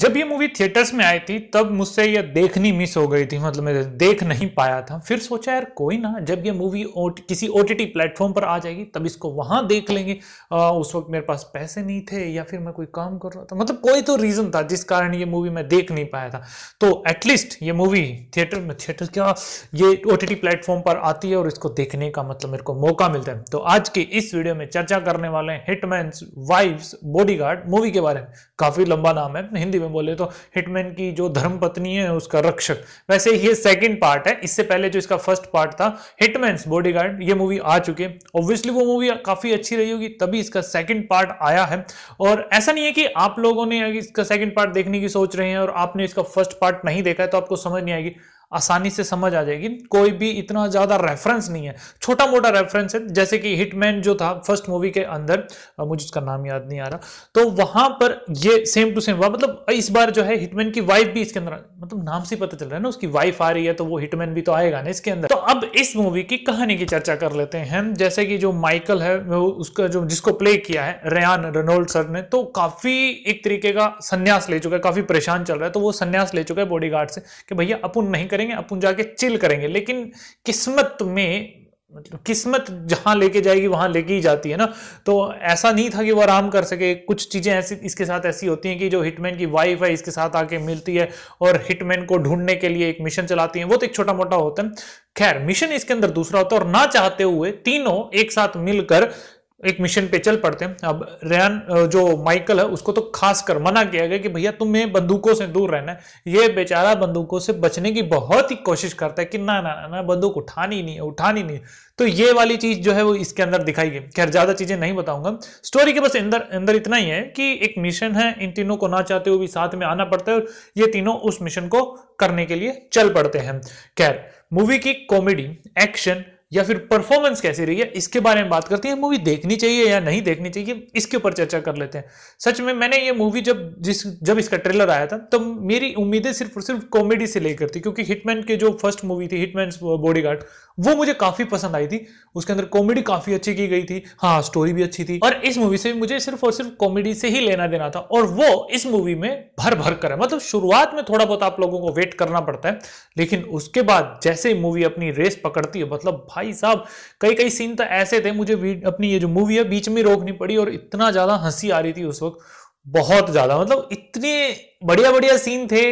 जब ये movie theatres में आई थी तब मुझसे ये देखनी मिस हो गई थी, मतलब मैं देख नहीं पाया था। फिर सोचा यार कोई ना, जब ये मूवी किसी OTT प्लेटफॉर्म पर आ जाएगी तब इसको वहाँ देख लेंगे। उस वक्त मेरे पास पैसे नहीं थे या फिर मैं कोई काम कर रहा था, मतलब कोई तो रीज़न था जिस कारण ये मूवी मैं देख नहीं पाया था। तो एटलीस्ट ये मूवी OTT प्लेटफॉर्म पर आती है और इसको देखने का मतलब मेरे को मौका मिलता है। तो आज की इस वीडियो में चर्चा करने वाले हैं हिटमैन्स वाइफ्स बॉडीगार्ड मूवी के बारे में। काफ़ी लंबा नाम है, हिंदी में बोले तो हिटमैन की जो धर्मपत्नी है उसका रक्षक। वैसे ये सेकंड पार्ट है, इससे पहले जो इसका फर्स्ट पार्ट था हिटमैन्स बॉडीगार्ड, ये मूवी आ चुके। ऑब्वियसली वो मूवी काफ़ी अच्छी रही होगी तभी इसका सेकंड पार्ट आया है। और ऐसा नहीं है कि आप लोगों ने इसका सेकंड पार्ट देखने की सोच रहे हैं और आपने इसका फर्स्ट पार्ट नहीं देखा है तो आपको समझ नहीं आएगी, आसानी से समझ आ जाएगी। कोई भी इतना ज़्यादा रेफरेंस नहीं है, छोटा मोटा रेफरेंस है। जैसे कि हिटमैन जो था फर्स्ट मूवी के अंदर, मुझे उसका नाम याद नहीं आ रहा, तो वहाँ पर ये सेम टू सेम हुआ। मतलब इस बार जो है हिटमैन की वाइफ भी इसके अंदर, मतलब नाम से पता चल रहा है ना, उसकी वाइफ आ रही है तो वो हिटमैन भी तो आएगा ना इसके अंदर। तो अब इस मूवी की कहानी की चर्चा कर लेते हैं। जैसे कि जो माइकल है उसका जो जिसको प्ले किया है रायन रेनॉल्ड्स सर ने, तो काफ़ी एक तरीके का संन्यास ले चुका है, काफ़ी परेशान चल रहा है तो वो संन्यास ले चुका है बॉडीगार्ड से कि भैया अपन नहीं अपन जाके चिल करेंगे। लेकिन किस्मत में, मतलब किस्मत जहां लेके जाएगी वहां लेके ही जाती है ना। तो ऐसा नहीं था कि वो आराम कर सके। कुछ चीजें ऐसी इसके साथ ऐसी होती हैं कि जो हिटमैन की वाइफ है इसके साथ आके मिलती है और हिटमैन को ढूंढने के लिए एक मिशन चलाती है, वो तो एक छोटा मोटा होता है। खैर मिशन इसके अंदर दूसरा होता है और ना चाहते हुए तीनों एक साथ मिलकर एक मिशन पे चल पड़ते हैं। अब रेयन जो माइकल है उसको तो खासकर मना किया गया कि भैया तुम्हें बंदूकों से दूर रहना है। ये बेचारा बंदूकों से बचने की बहुत ही कोशिश करता है कि ना ना ना बंदूक उठानी नहीं है, उठानी नहीं। तो ये वाली चीज़ जो है वो इसके अंदर दिखाई गई। खैर ज़्यादा चीज़ें नहीं बताऊंगा स्टोरी के, बस अंदर इतना ही है कि एक मिशन है, इन तीनों को ना चाहते हुए भी साथ में आना पड़ता है और ये तीनों उस मिशन को करने के लिए चल पड़ते हैं। खैर मूवी की कॉमेडी, एक्शन या फिर परफॉर्मेंस कैसी रही है इसके बारे में बात करते हैं। मूवी देखनी चाहिए या नहीं देखनी चाहिए इसके ऊपर चर्चा कर लेते हैं। सच में मैंने ये मूवी जब इसका ट्रेलर आया था तो मेरी उम्मीदें सिर्फ और सिर्फ कॉमेडी से लेकर थी, क्योंकि हिटमैन के जो फर्स्ट मूवी थी हिटमैन्स बॉडीगार्ड वो मुझे काफ़ी पसंद आई थी, उसके अंदर कॉमेडी काफ़ी अच्छी की गई थी, हाँ स्टोरी भी अच्छी थी। और इस मूवी से मुझे सिर्फ और सिर्फ कॉमेडी से ही लेना देना था और वो इस मूवी में भर कर है। मतलब शुरुआत में थोड़ा बहुत आप लोगों को वेट करना पड़ता है लेकिन उसके बाद जैसे मूवी अपनी रेस पकड़ती है, मतलब भाई साहब कई सीन तो ऐसे थे मुझे अपनी ये जो मूवी है बीच में रोकनी पड़ी और इतना ज्यादा हंसी आ रही थी उस वक्त, बहुत ज्यादा। मतलब इतने बढ़िया सीन थे,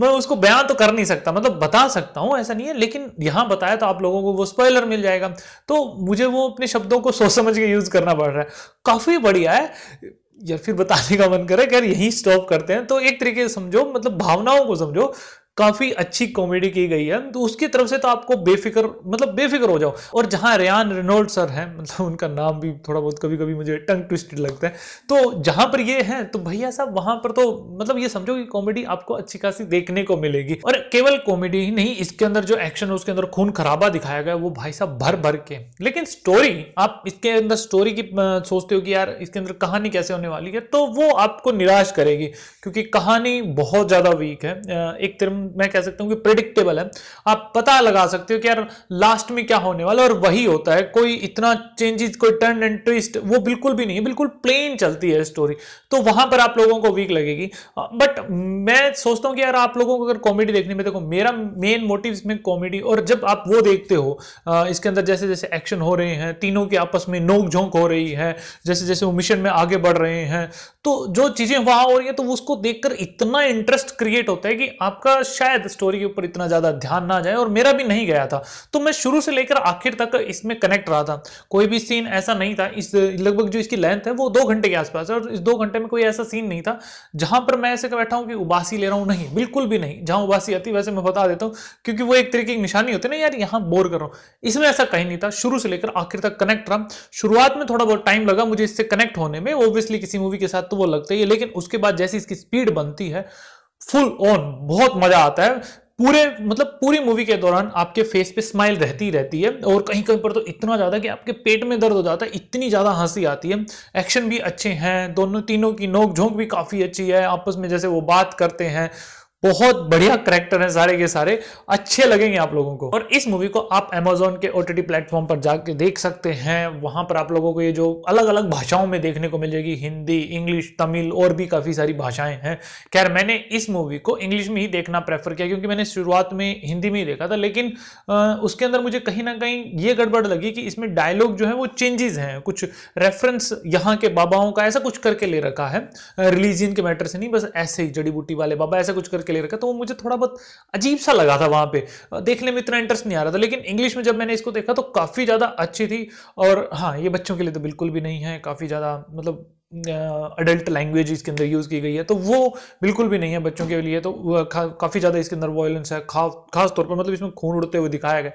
मैं उसको बयान तो कर नहीं सकता, मतलब बता सकता हूं ऐसा नहीं है, लेकिन यहां बताया तो आप लोगों को वो स्पॉइलर मिल जाएगा तो मुझे वो अपने शब्दों को सोच समझ के यूज करना पड़ रहा है। काफी बढ़िया है या फिर बताने का मन करे यार यही स्टॉप करते हैं। तो एक तरीके से समझो, मतलब भावनाओं को समझो, काफ़ी अच्छी कॉमेडी की गई है तो उसकी तरफ से तो आपको बेफिक्र हो जाओ। और जहाँ रायन रेनॉल्ड्स सर हैं, मतलब उनका नाम भी थोड़ा बहुत कभी मुझे टंग ट्विस्टेड लगता है, तो जहाँ पर ये हैं तो भैया साहब वहाँ पर तो मतलब ये समझो कि कॉमेडी आपको अच्छी खासी देखने को मिलेगी। और केवल कॉमेडी ही नहीं, इसके अंदर जो एक्शन है उसके अंदर खून खराबा दिखाया गया वो भाई साहब भर के। लेकिन स्टोरी, आप इसके अंदर स्टोरी की सोचते हो कि यार इसके अंदर कहानी कैसे होने वाली है तो वो आपको निराश करेगी, क्योंकि कहानी बहुत ज़्यादा वीक है। एक तरह मैं कह सकता हूं कि प्रेडिक्टेबल है, आप पता लगा सकते हो कि यार लास्ट में क्या होने वाला और वही होता है। कोई इतना चेंजेस, कोई टर्न एंड ट्विस्ट वो बिल्कुल भी नहीं है, बिल्कुल प्लेन चलती है स्टोरी, तो वहां पर आप लोगों को वीक लगेगी। बट मैं सोचता हूं कि यार आप लोगों को अगर कॉमेडी देखने में, देखो मेरा मेन मोटिव इसमें कॉमेडी, और जब आप वो देखते हो इसके अंदर जैसे जैसे एक्शन हो रहे हैं, तीनों के आपस में नोकझोंक हो रही है, जैसे जैसे वो मिशन में आगे बढ़ रहे हैं तो जो चीजें वहां हो रही है तो उसको देखकर इतना इंटरेस्ट क्रिएट होता है कि आपका शायद स्टोरी के ऊपर इतना ज्यादा ध्यान ना जाए, और मेरा भी नहीं गया था। तो मैं शुरू से लेकर आखिर तक इसमें कनेक्ट रहा था, कोई भी सीन ऐसा नहीं था। इस लगभग जो इसकी लेंथ है वो 2 घंटे के आसपास है और इस 2 घंटे में कोई ऐसा सीन नहीं था जहां पर मैं ऐसे बैठा हूं कि उबासी ले रहा हूं, नहीं, बिल्कुल भी नहीं। जहां उबासी आती वैसे मैं बता देता हूं क्योंकि वो एक तरीके की निशानी होती है ना यार यहां बोर कर रहा हूं, इसमें ऐसा कहीं नहीं था। शुरू से लेकर आखिर तक कनेक्ट रहा। शुरुआत में थोड़ा बहुत टाइम लगा मुझे इससे कनेक्ट होने में, ऑब्वियसली किसी मूवी के साथ तो वो लगता ही है, लेकिन उसके बाद जैसे इसकी स्पीड बनती है फुल ऑन, बहुत मजा आता है। पूरी मूवी के दौरान आपके फेस पे स्माइल रहती है और कहीं कहीं पर तो इतना ज़्यादा कि आपके पेट में दर्द हो जाता है, इतनी ज़्यादा हंसी आती है। एक्शन भी अच्छे हैं, दोनों तीनों की नोक झोंक भी काफ़ी अच्छी है, आपस में जैसे वो बात करते हैं बहुत बढ़िया करेक्टर हैं सारे के सारे, अच्छे लगेंगे आप लोगों को। और इस मूवी को आप Amazon के OTT प्लेटफॉर्म पर जाके देख सकते हैं। वहां पर आप लोगों को ये जो अलग अलग भाषाओं में देखने को मिल जाएगी, हिंदी, इंग्लिश, तमिल और भी काफ़ी सारी भाषाएं हैं। खैर मैंने इस मूवी को इंग्लिश में ही देखना प्रेफर किया क्योंकि मैंने शुरुआत में हिंदी में ही देखा था, लेकिन उसके अंदर मुझे कहीं ना कहीं ये गड़बड़ लगी कि इसमें डायलॉग जो है वो चेंजेस हैं, कुछ रेफरेंस यहाँ के बाबाओं का ऐसा कुछ करके ले रखा है, रिलीजियन के मैटर से नहीं, बस ऐसे ही जड़ी बूटी वाले बाबा ऐसा कुछ करके ले रखा, तो वो मुझे थोड़ा बहुत अजीब सा लगा था, वहां पे देखने में इतना इंटरेस्ट नहीं आ रहा था। लेकिन इंग्लिश में जब मैंने इसको देखा तो काफी ज्यादा अच्छी थी। और हाँ, ये बच्चों के लिए तो बिल्कुल भी नहीं है, काफी ज्यादा मतलब अडल्ट लैंग्वेज इसके अंदर यूज़ की गई है, तो वो बिल्कुल भी नहीं है बच्चों के लिए। तो काफ़ी ज़्यादा इसके अंदर वायलेंस है, खास तौर पर मतलब इसमें खून उड़ते हुए दिखाया गया।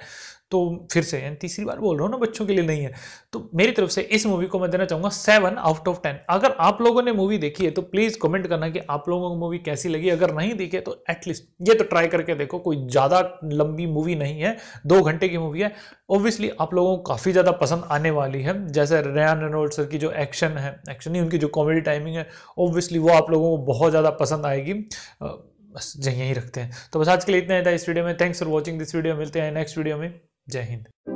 तो फिर से तीसरी बार बोल रहा हूँ ना, बच्चों के लिए नहीं है। तो मेरी तरफ से इस मूवी को मैं देना चाहूँगा 7/10। अगर आप लोगों ने मूवी देखी है तो प्लीज़ कमेंट करना कि आप लोगों को मूवी कैसी लगी। अगर नहीं देखी है तो एटलीस्ट ये तो ट्राई करके देखो, कोई ज़्यादा लंबी मूवी नहीं है, 2 घंटे की मूवी है। ऑब्वियसली आप लोगों को काफ़ी ज़्यादा पसंद आने वाली है। जैसे रयान रेनॉल्ड्स सर की जो एक्शन नहीं उनकी जो कॉमेडी टाइमिंग है, ऑब्वियसली वो आप लोगों को बहुत ज़्यादा पसंद आएगी। बस यहीं रखते हैं। तो बस आज के लिए इतना ही था इस वीडियो में। Thanks for watching this video. मिलते हैं नेक्स्ट वीडियो में। जय हिंद।